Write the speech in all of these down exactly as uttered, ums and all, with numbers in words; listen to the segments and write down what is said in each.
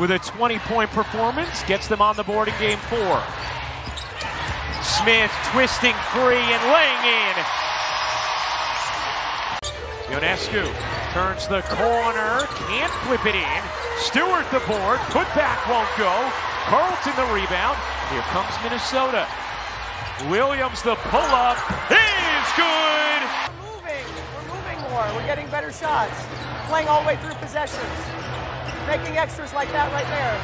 with a twenty-point performance, gets them on the board in game four. Smith twisting free and laying in. Ionescu turns the corner, can't flip it in. Stewart the board, put back won't go. Carlton the rebound. Here comes Minnesota. Williams the pull-up is good! We're moving, we're moving more, we're getting better shots. Playing all the way through possessions. Making extras like that right there.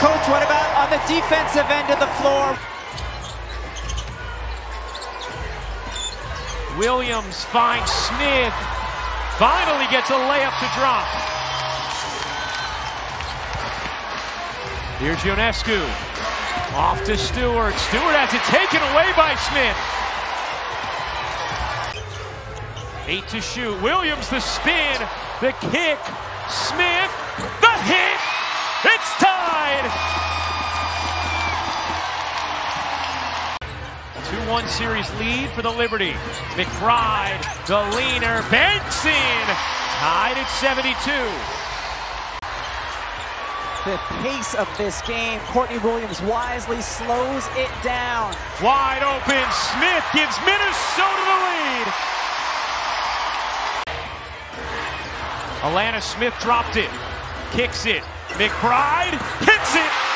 Coach, what about on the defensive end of the floor? Williams finds Smith. Finally gets a layup to drop. Here's Ionescu. Off to Stewart. Stewart has it taken away by Smith. Eight to shoot. Williams the spin. The kick. Smith. The hit. It's tied. two one series lead for the Liberty. McBride. The leaner. Banks in. Tied at seventy-two. The pace of this game, Courtney Williams wisely slows it down. Wide open, Smith gives Minnesota the lead. Alanna Smith dropped it, kicks it, McBride hits it.